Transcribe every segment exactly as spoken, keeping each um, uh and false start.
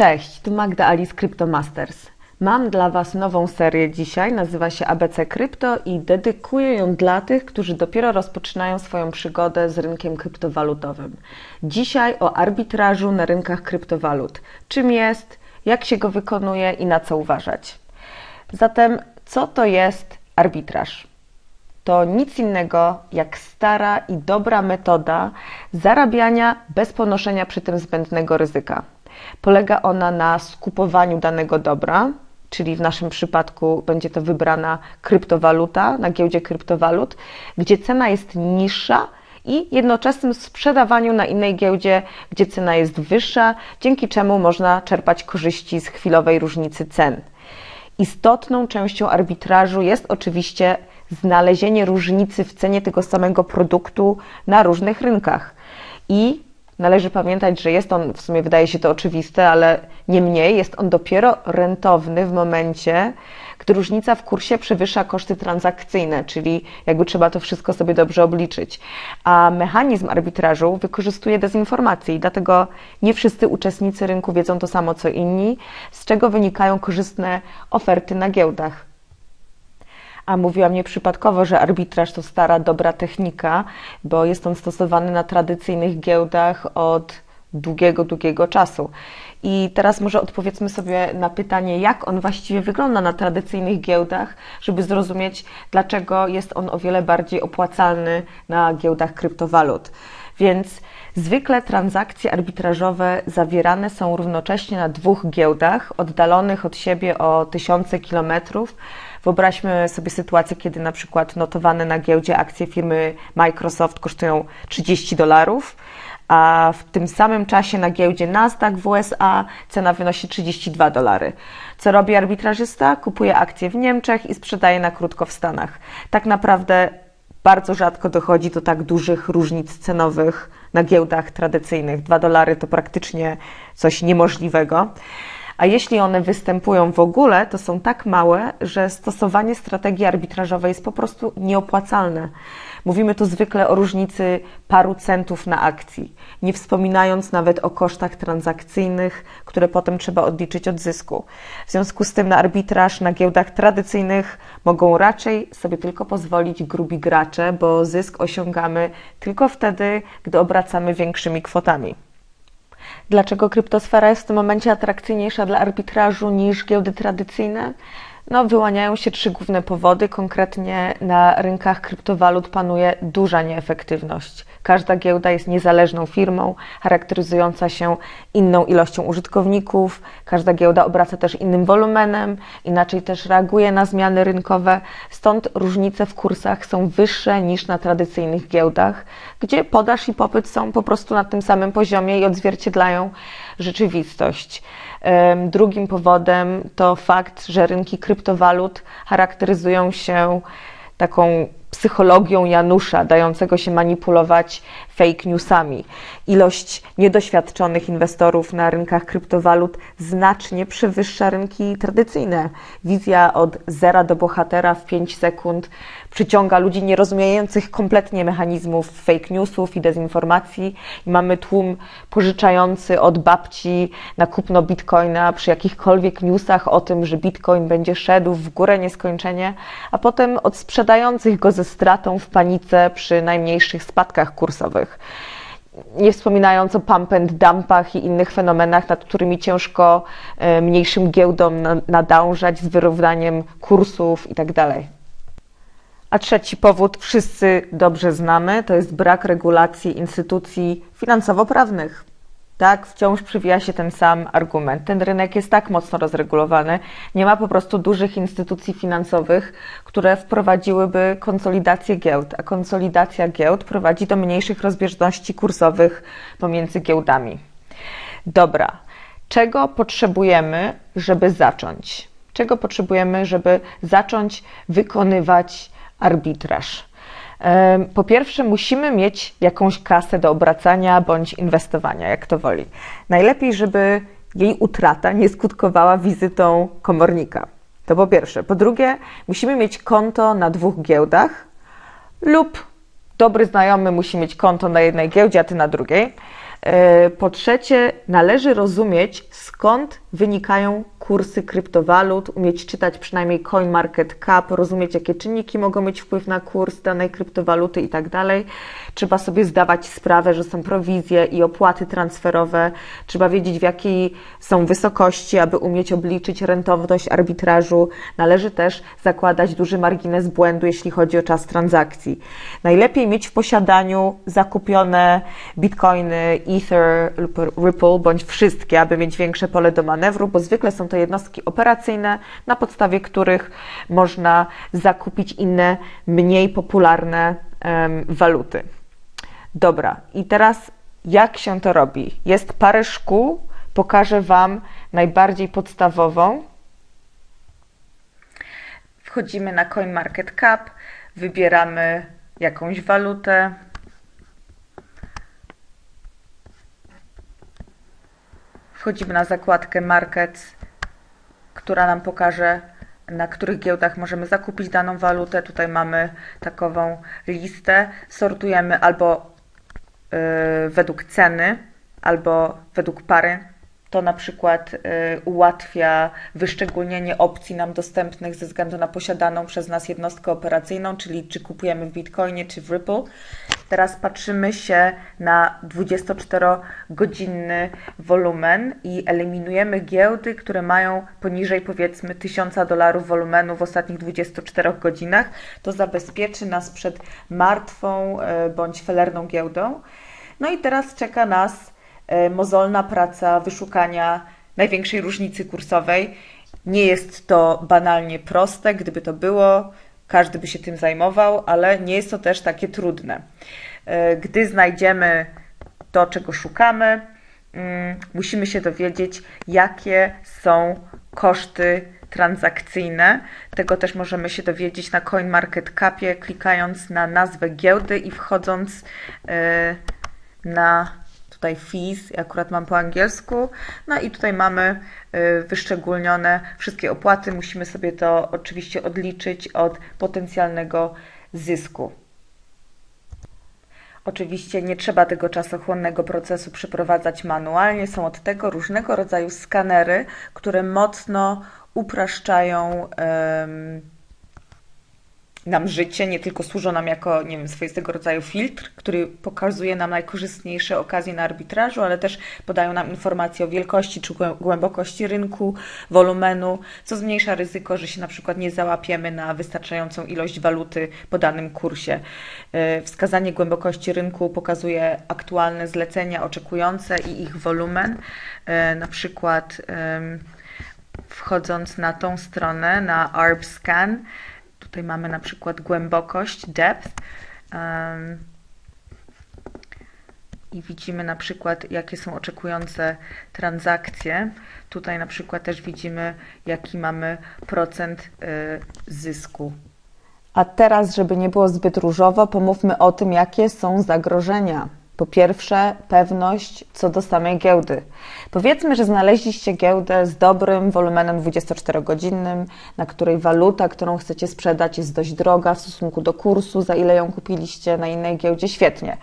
Cześć, tu Magda Alice CryptoMasters. Mam dla Was nową serię dzisiaj, nazywa się A B C Crypto i dedykuję ją dla tych, którzy dopiero rozpoczynają swoją przygodę z rynkiem kryptowalutowym. Dzisiaj o arbitrażu na rynkach kryptowalut. Czym jest, jak się go wykonuje i na co uważać. Zatem, co to jest arbitraż? To nic innego jak stara i dobra metoda zarabiania bez ponoszenia przy tym zbędnego ryzyka. Polega ona na skupowaniu danego dobra, czyli w naszym przypadku będzie to wybrana kryptowaluta na giełdzie kryptowalut, gdzie cena jest niższa i jednoczesnym sprzedawaniu na innej giełdzie, gdzie cena jest wyższa, dzięki czemu można czerpać korzyści z chwilowej różnicy cen. Istotną częścią arbitrażu jest oczywiście znalezienie różnicy w cenie tego samego produktu na różnych rynkach. I należy pamiętać, że jest on, w sumie wydaje się to oczywiste, ale niemniej jest on dopiero rentowny w momencie, gdy różnica w kursie przewyższa koszty transakcyjne, czyli jakby trzeba to wszystko sobie dobrze obliczyć. A mechanizm arbitrażu wykorzystuje dezinformację i dlatego nie wszyscy uczestnicy rynku wiedzą to samo co inni, z czego wynikają korzystne oferty na giełdach. A mówiłam nieprzypadkowo, że arbitraż to stara, dobra technika, bo jest on stosowany na tradycyjnych giełdach od długiego, długiego czasu. I teraz może odpowiedzmy sobie na pytanie, jak on właściwie wygląda na tradycyjnych giełdach, żeby zrozumieć, dlaczego jest on o wiele bardziej opłacalny na giełdach kryptowalut. Więc zwykle transakcje arbitrażowe zawierane są równocześnie na dwóch giełdach, oddalonych od siebie o tysiące kilometrów. Wyobraźmy sobie sytuację, kiedy na przykład notowane na giełdzie akcje firmy Microsoft kosztują trzydzieści dolarów, a w tym samym czasie na giełdzie Nasdaq w U S A cena wynosi trzydzieści dwa dolary. Co robi arbitrażysta? Kupuje akcje w Niemczech i sprzedaje na krótko w Stanach. Tak naprawdę bardzo rzadko dochodzi do tak dużych różnic cenowych na giełdach tradycyjnych. dwa dolary to praktycznie coś niemożliwego. A jeśli one występują w ogóle, to są tak małe, że stosowanie strategii arbitrażowej jest po prostu nieopłacalne. Mówimy tu zwykle o różnicy paru centów na akcji, nie wspominając nawet o kosztach transakcyjnych, które potem trzeba odliczyć od zysku. W związku z tym na arbitraż na giełdach tradycyjnych mogą raczej sobie tylko pozwolić grubi gracze, bo zysk osiągamy tylko wtedy, gdy obracamy większymi kwotami. Dlaczego kryptosfera jest w tym momencie atrakcyjniejsza dla arbitrażu niż giełdy tradycyjne? No, wyłaniają się trzy główne powody. Konkretnie na rynkach kryptowalut panuje duża nieefektywność. Każda giełda jest niezależną firmą, charakteryzująca się inną ilością użytkowników. Każda giełda obraca też innym wolumenem, inaczej też reaguje na zmiany rynkowe. Stąd różnice w kursach są wyższe niż na tradycyjnych giełdach, gdzie podaż i popyt są po prostu na tym samym poziomie i odzwierciedlają rzeczywistość. Drugim powodem to fakt, że rynki kryptowalut charakteryzują się taką psychologią Janusza, dającego się manipulować fake newsami. Ilość niedoświadczonych inwestorów na rynkach kryptowalut znacznie przewyższa rynki tradycyjne. Wizja od zera do bohatera w pięć sekund przyciąga ludzi nierozumiejących kompletnie mechanizmów fake newsów i dezinformacji. I mamy tłum pożyczający od babci na kupno bitcoina przy jakichkolwiek newsach o tym, że bitcoin będzie szedł w górę nieskończenie, a potem od sprzedających go ze stratą w panice przy najmniejszych spadkach kursowych. Nie wspominając o pump and dumpach i innych fenomenach, nad którymi ciężko mniejszym giełdom nadążać z wyrównaniem kursów itd. A trzeci powód wszyscy dobrze znamy, to jest brak regulacji instytucji finansowo-prawnych. Tak, wciąż przywija się ten sam argument. Ten rynek jest tak mocno rozregulowany, nie ma po prostu dużych instytucji finansowych, które wprowadziłyby konsolidację giełd, a konsolidacja giełd prowadzi do mniejszych rozbieżności kursowych pomiędzy giełdami. Dobra, czego potrzebujemy, żeby zacząć? Czego potrzebujemy, żeby zacząć wykonywać arbitraż? Po pierwsze, musimy mieć jakąś kasę do obracania bądź inwestowania, jak to woli. Najlepiej, żeby jej utrata nie skutkowała wizytą komornika. To po pierwsze. Po drugie, musimy mieć konto na dwóch giełdach lub dobry znajomy musi mieć konto na jednej giełdzie, a ty na drugiej. Po trzecie, należy rozumieć, skąd wynikają kursy kryptowalut, umieć czytać przynajmniej CoinMarketCap, rozumieć, jakie czynniki mogą mieć wpływ na kurs danej kryptowaluty i tak dalej. Trzeba sobie zdawać sprawę, że są prowizje i opłaty transferowe. Trzeba wiedzieć, w jakiej są wysokości, aby umieć obliczyć rentowność arbitrażu. Należy też zakładać duży margines błędu, jeśli chodzi o czas transakcji. Najlepiej mieć w posiadaniu zakupione bitcoiny, Ether lub Ripple, bądź wszystkie, aby mieć większe pole do manewru, bo zwykle są to jednostki operacyjne, na podstawie których można zakupić inne, mniej popularne um, waluty. Dobra, i teraz jak się to robi? Jest parę szkół, pokażę Wam najbardziej podstawową. Wchodzimy na CoinMarketCap, wybieramy jakąś walutę. Wchodzimy na zakładkę Markets, która nam pokaże, na których giełdach możemy zakupić daną walutę. Tutaj mamy takową listę. Sortujemy albo yy, według ceny, albo według pary. To na przykład yy, ułatwia wyszczególnienie opcji nam dostępnych ze względu na posiadaną przez nas jednostkę operacyjną, czyli czy kupujemy w Bitcoinie, czy w Ripple. Teraz patrzymy się na dwudziestoczterogodzinny wolumen i eliminujemy giełdy, które mają poniżej, powiedzmy, tysiąca dolarów wolumenu w ostatnich dwudziestu czterech godzinach. To zabezpieczy nas przed martwą bądź felerną giełdą. No i teraz czeka nas mozolna praca wyszukania największej różnicy kursowej. Nie jest to banalnie proste, gdyby to było, każdy by się tym zajmował, ale nie jest to też takie trudne. Gdy znajdziemy to, czego szukamy, musimy się dowiedzieć, jakie są koszty transakcyjne. Tego też możemy się dowiedzieć na CoinMarketCapie, klikając na nazwę giełdy i wchodząc na tutaj fees, akurat mam po angielsku. No i tutaj mamy wyszczególnione wszystkie opłaty. Musimy sobie to oczywiście odliczyć od potencjalnego zysku. Oczywiście nie trzeba tego czasochłonnego procesu przeprowadzać manualnie. Są od tego różnego rodzaju skanery, które mocno upraszczają um, nam życie, nie tylko służą nam jako, nie wiem, swoistego rodzaju filtr, który pokazuje nam najkorzystniejsze okazje na arbitrażu, ale też podają nam informacje o wielkości czy głębokości rynku, wolumenu, co zmniejsza ryzyko, że się na przykład nie załapiemy na wystarczającą ilość waluty po danym kursie. Wskazanie głębokości rynku pokazuje aktualne zlecenia oczekujące i ich wolumen. Na przykład wchodząc na tą stronę, na ARBScan, tutaj mamy na przykład głębokość, depth um, i widzimy na przykład, jakie są oczekujące transakcje. Tutaj na przykład też widzimy, jaki mamy procent y, zysku. A teraz, żeby nie było zbyt różowo, pomówmy o tym, jakie są zagrożenia. Po pierwsze, pewność co do samej giełdy. Powiedzmy, że znaleźliście giełdę z dobrym wolumenem dwudziestoczterogodzinnym, na której waluta, którą chcecie sprzedać, jest dość droga w stosunku do kursu, za ile ją kupiliście na innej giełdzie, świetnie.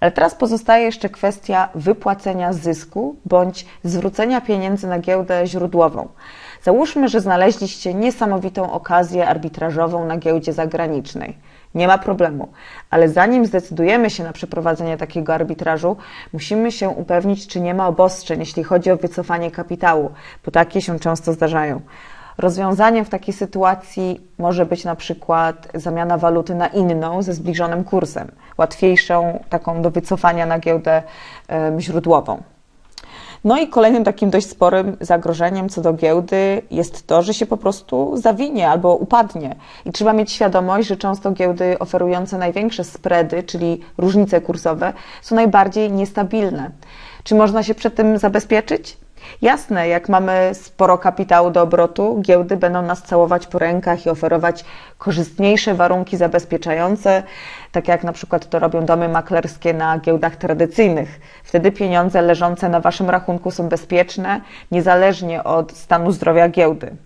Ale teraz pozostaje jeszcze kwestia wypłacenia zysku bądź zwrócenia pieniędzy na giełdę źródłową. Załóżmy, że znaleźliście niesamowitą okazję arbitrażową na giełdzie zagranicznej. Nie ma problemu, ale zanim zdecydujemy się na przeprowadzenie takiego arbitrażu, musimy się upewnić, czy nie ma obostrzeń, jeśli chodzi o wycofanie kapitału, bo takie się często zdarzają. Rozwiązaniem w takiej sytuacji może być na przykład zamiana waluty na inną ze zbliżonym kursem, łatwiejszą taką do wycofania na giełdę um, źródłową. No i kolejnym takim dość sporym zagrożeniem co do giełdy jest to, że się po prostu zawinie albo upadnie. I trzeba mieć świadomość, że często giełdy oferujące największe spready, czyli różnice kursowe, są najbardziej niestabilne. Czy można się przed tym zabezpieczyć? Jasne, jak mamy sporo kapitału do obrotu, giełdy będą nas całować po rękach i oferować korzystniejsze warunki zabezpieczające, tak jak na przykład to robią domy maklerskie na giełdach tradycyjnych. Wtedy pieniądze leżące na Waszym rachunku są bezpieczne, niezależnie od stanu zdrowia giełdy.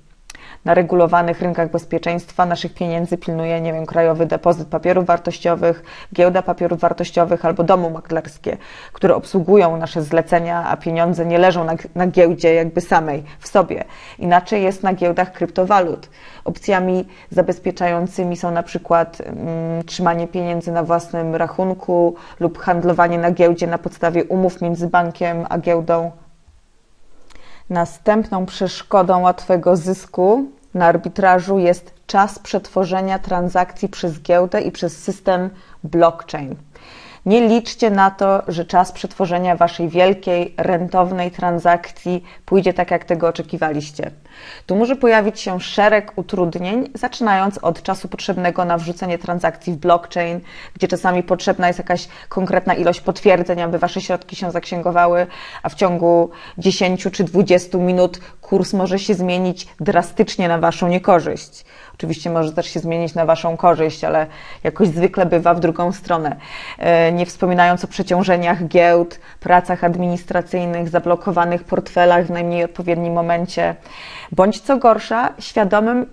na regulowanych rynkach bezpieczeństwa naszych pieniędzy pilnuje, nie wiem, Krajowy Depozyt Papierów Wartościowych, Giełda Papierów Wartościowych albo domy maklerskie, które obsługują nasze zlecenia, a pieniądze nie leżą na, na giełdzie jakby samej w sobie. Inaczej jest na giełdach kryptowalut. Opcjami zabezpieczającymi są na przykład mm, trzymanie pieniędzy na własnym rachunku lub handlowanie na giełdzie na podstawie umów między bankiem a giełdą. Następną przeszkodą łatwego zysku na arbitrażu jest czas przetworzenia transakcji przez giełdę i przez system blockchain. Nie liczcie na to, że czas przetworzenia waszej wielkiej, rentownej transakcji pójdzie tak, jak tego oczekiwaliście. Tu może pojawić się szereg utrudnień, zaczynając od czasu potrzebnego na wrzucenie transakcji w blockchain, gdzie czasami potrzebna jest jakaś konkretna ilość potwierdzeń, aby wasze środki się zaksięgowały, a w ciągu dziesięciu czy dwudziestu minut kurs może się zmienić drastycznie na waszą niekorzyść. Oczywiście może też się zmienić na waszą korzyść, ale jakoś zwykle bywa w drugą stronę. Nie wspominając o przeciążeniach giełd, pracach administracyjnych, zablokowanych portfelach w najmniej odpowiednim momencie, bądź co gorsza, świadomym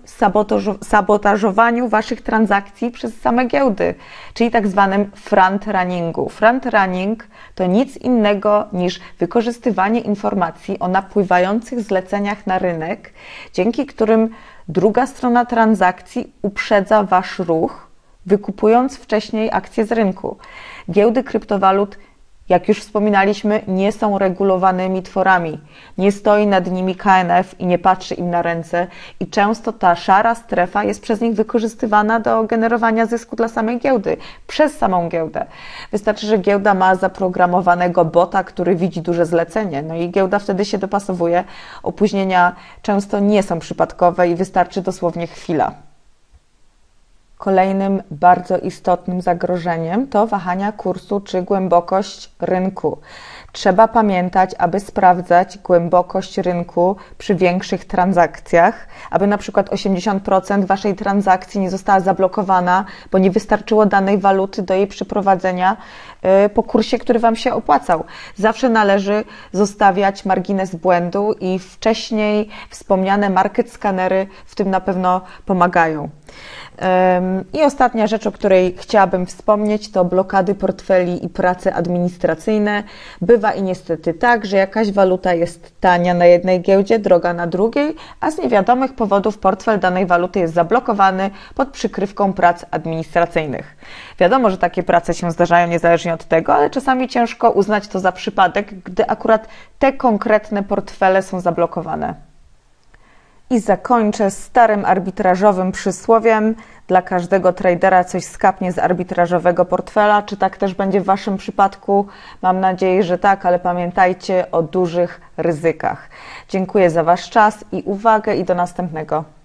sabotażowaniu waszych transakcji przez same giełdy, czyli tak zwanym front-runningu. Front-running to nic innego niż wykorzystywanie informacji o napływających zleceniach na rynek, dzięki którym druga strona transakcji uprzedza wasz ruch, wykupując wcześniej akcje z rynku. Giełdy kryptowalut, jak już wspominaliśmy, nie są regulowanymi tworami. Nie stoi nad nimi K N F i nie patrzy im na ręce i często ta szara strefa jest przez nich wykorzystywana do generowania zysku dla samej giełdy, przez samą giełdę. Wystarczy, że giełda ma zaprogramowanego bota, który widzi duże zlecenie, no i giełda wtedy się dopasowuje. Opóźnienia często nie są przypadkowe i wystarczy dosłownie chwila. Kolejnym bardzo istotnym zagrożeniem to wahania kursu czy głębokość rynku. Trzeba pamiętać, aby sprawdzać głębokość rynku przy większych transakcjach, aby na przykład osiemdziesiąt procent waszej transakcji nie została zablokowana, bo nie wystarczyło danej waluty do jej przeprowadzenia po kursie, który wam się opłacał. Zawsze należy zostawiać margines błędu i wcześniej wspomniane market skanery w tym na pewno pomagają. I ostatnia rzecz, o której chciałabym wspomnieć, to blokady portfeli i prace administracyjne. Bywa i niestety tak, że jakaś waluta jest tania na jednej giełdzie, droga na drugiej, a z niewiadomych powodów portfel danej waluty jest zablokowany pod przykrywką prac administracyjnych. Wiadomo, że takie prace się zdarzają niezależnie od tego, ale czasami ciężko uznać to za przypadek, gdy akurat te konkretne portfele są zablokowane. I zakończę starym arbitrażowym przysłowiem. Dla każdego tradera coś skapnie z arbitrażowego portfela. Czy tak też będzie w waszym przypadku? Mam nadzieję, że tak, ale pamiętajcie o dużych ryzykach. Dziękuję za wasz czas i uwagę i do następnego.